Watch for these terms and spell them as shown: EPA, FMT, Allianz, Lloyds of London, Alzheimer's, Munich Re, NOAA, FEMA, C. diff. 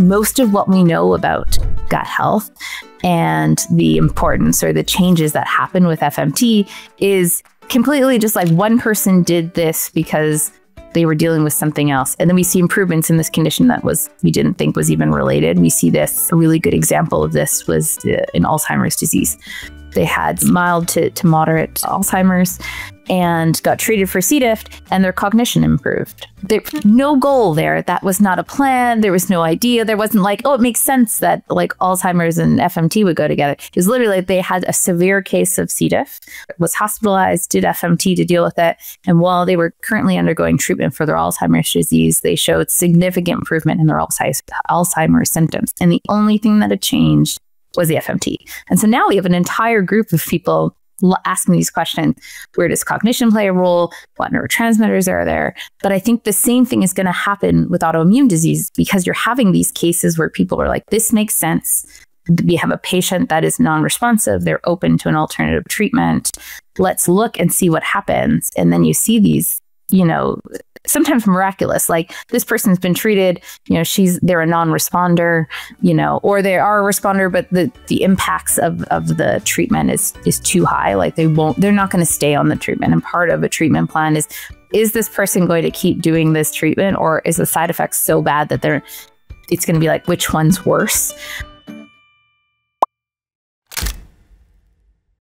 most of what we know about gut health and the importance or the changes that happen with FMT is completely just like one person did this because they were dealing with something else. And then we see improvements in this condition that we didn't think was even related. We see this, a really good example of this was in Alzheimer's disease. They had mild to moderate Alzheimer's and got treated for C. diff, and their cognition improved. There's no goal there. That was not a plan. There was no idea. There wasn't like, oh, it makes sense that like Alzheimer's and FMT would go together. It was literally like they had a severe case of C. diff, was hospitalized, did FMT to deal with it. And while they were currently undergoing treatment for their Alzheimer's disease, they showed significant improvement in their Alzheimer's symptoms. And the only thing that had changed was the FMT. And so now we have an entire group of people asking these questions. Where does cognition play a role? What neurotransmitters are there? But I think the same thing is going to happen with autoimmune disease, because you're having these cases where people are like, this makes sense. We have a patient that is non-responsive. They're open to an alternative treatment. Let's look and see what happens. And then you see these, you know, sometimes miraculous, like this person's been treated, you know, they're a non-responder, you know, or they are a responder, but the impacts of the treatment is too high. Like they're not going to stay on the treatment. And part of a treatment plan is this person going to keep doing this treatment, or is the side effects so bad that it's going to be like, which one's worse?